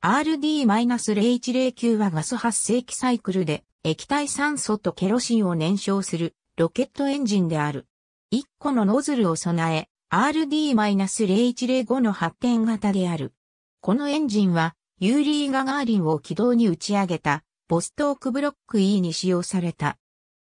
RD-0109 はガス発生器サイクルで液体酸素とケロシンを燃焼するロケットエンジンである。1個のノズルを備え、RD-0105 の発展型である。このエンジンはユーリー・ガガーリンを軌道に打ち上げたボストークブロック E に使用された。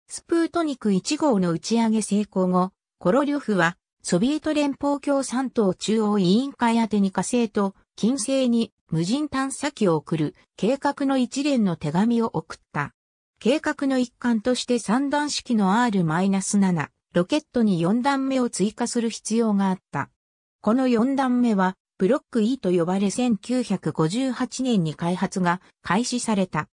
スプートニク1号の打ち上げ成功後、コロリョフはソビエト連邦共産党中央委員会宛てに火星と金星に無人探査機を送る計画の一連の手紙を送った。計画の一環として3段式の R-7 ロケットに4段目を追加する必要があった。この4段目はブロック E と呼ばれ1958年に開発が開始された。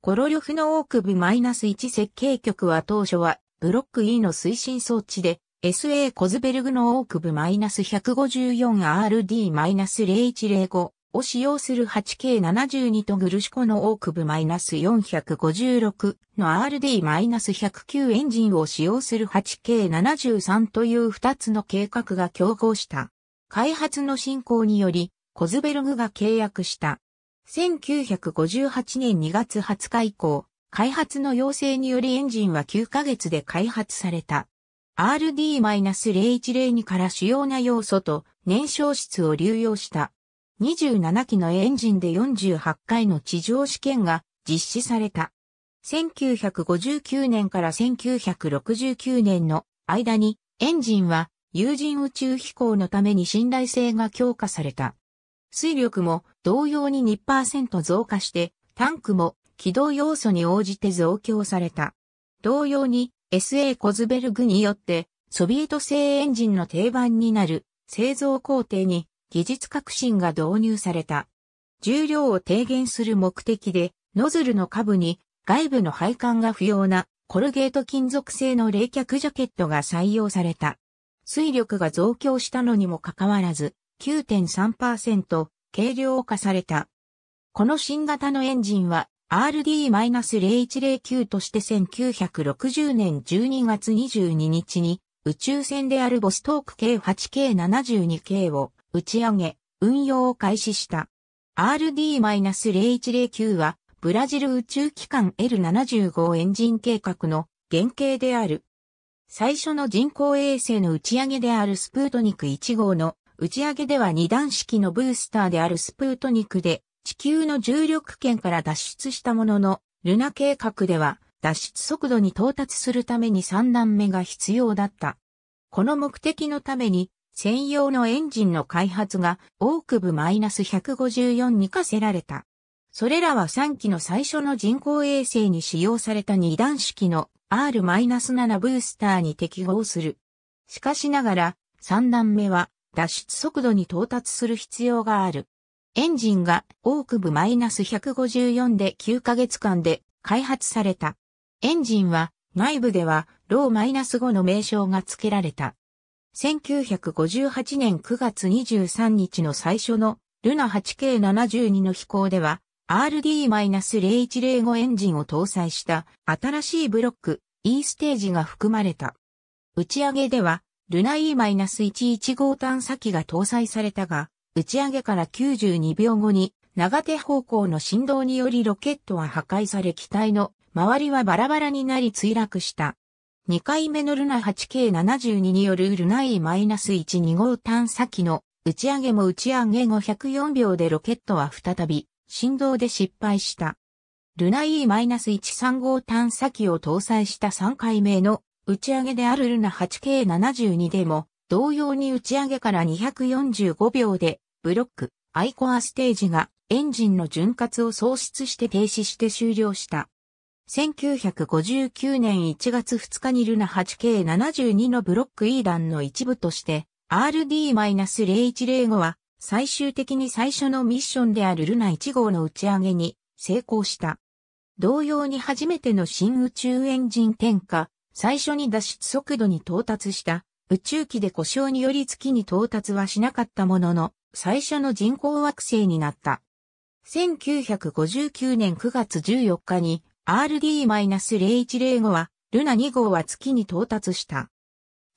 コロリョフのOKB-1設計局は当初はブロック E の推進装置でSA コズベルグのOKB-154RD-0105 を使用する 8K72 とグルシコのOKB-456 の RD-109 エンジンを使用する 8K73 という2つの計画が競合した。開発の進行によりコズベルグが契約した。1958年2月20日以降、開発の要請によりエンジンは9ヶ月で開発された。RD-0102 から主要な要素と燃焼室を流用した。27機のエンジンで48回の地上試験が実施された。1959年から1969年の間にエンジンは有人宇宙飛行のために信頼性が強化された。推力も同様に 2% 増加してタンクも軌道要素に応じて増強された。同様にSA コズベルグによってソビエト製エンジンの定番になる製造工程に技術革新が導入された。重量を低減する目的でノズルの下部に外部の配管が不要なコルゲート金属製の冷却ジャケットが採用された。推力が増強したのにもかかわらず 9.3% 軽量化された。この新型のエンジンはRD-0109 として1960年12月22日に宇宙船であるボストーク K8K72 系を打ち上げ運用を開始した。RD-0109 はブラジル宇宙機関 L75 エンジン計画の原型である。最初の人工衛星の打ち上げであるスプートニク1号の打ち上げでは2段式のブースターであるスプートニクで地球の重力圏から脱出したものの、ルナ計画では脱出速度に到達するために3段目が必要だった。この目的のために専用のエンジンの開発がOKB-154 に課せられた。それらは3機の最初の人工衛星に使用された2段式の R-7 ブースターに適合する。しかしながら3段目は脱出速度に到達する必要がある。エンジンがOKB-154 で9ヶ月間で開発された。エンジンは内部ではRO-5 の名称が付けられた。1958年9月23日の最初のルナ 8K72 の飛行では RD-0105 エンジンを搭載した新しいブロック E ステージが含まれた。打ち上げではルナ E-115 探査機が搭載されたが、打ち上げから92秒後に長手方向の振動によりロケットは破壊され機体の周りはバラバラになり墜落した。2回目のルナ 8K72 によるルナ E-125 探査機の打ち上げも打ち上げ後104秒でロケットは再び振動で失敗した。ルナ E-135 探査機を搭載した3回目の打ち上げであるルナ 8K72 でも同様に打ち上げから245秒でブロック I コアステージがエンジンの潤滑を喪失して停止して終了した。1959年1月2日にルナ 8K72 のブロック E 段の一部として、RD-0105 は最終的に最初のミッションであるルナ1号の打ち上げに成功した。同様に初めての新宇宙エンジン点火、最初に脱出速度に到達した。宇宙機で故障により月に到達はしなかったものの、最初の人工惑星になった。1959年9月14日に RD-0105 は、ルナ2号は月に到達した。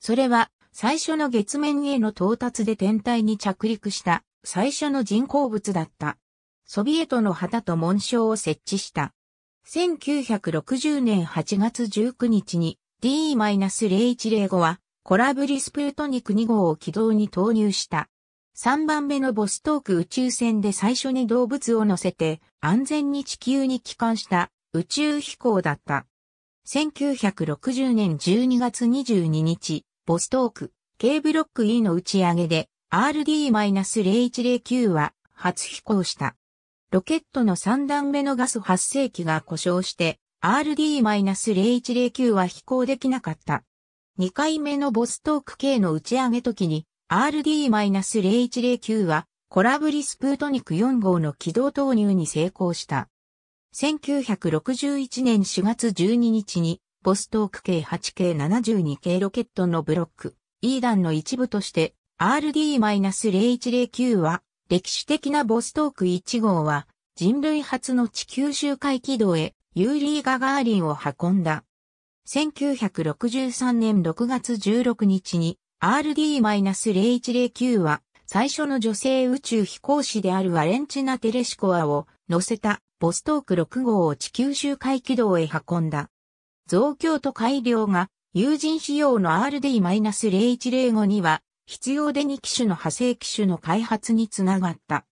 それは、最初の月面への到達で天体に着陸した、最初の人工物だった。ソビエトの旗と紋章を設置した。1960年8月19日に D-0105 はコラブリスプートニク2号を軌道に投入した。3番目のボストーク宇宙船で最初に動物を乗せて安全に地球に帰還した宇宙飛行だった。1960年12月22日、ボストーク K ブロック E の打ち上げで RD-0109 は初飛行した。ロケットの3段目のガス発生機が故障して RD-0109 は飛行できなかった。2回目のボストーク K の打ち上げ時に RD-0109 はコラブリスプートニク4号の軌道投入に成功した。1961年4月12日にボストーク K8K72 系ロケットのブロック E 弾の一部として RD-0109 は歴史的なボストーク1号は人類初の地球周回軌道へユーリー・ガガーリンを運んだ。1963年6月16日に RD-0109 は最初の女性宇宙飛行士であるワレンチナ・テレシコワを乗せたボストーク6号を地球周回軌道へ運んだ。増強と改良が有人仕様の RD-0105 には必要で2機種の派生機種の開発につながった。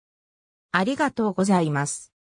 ありがとうございます。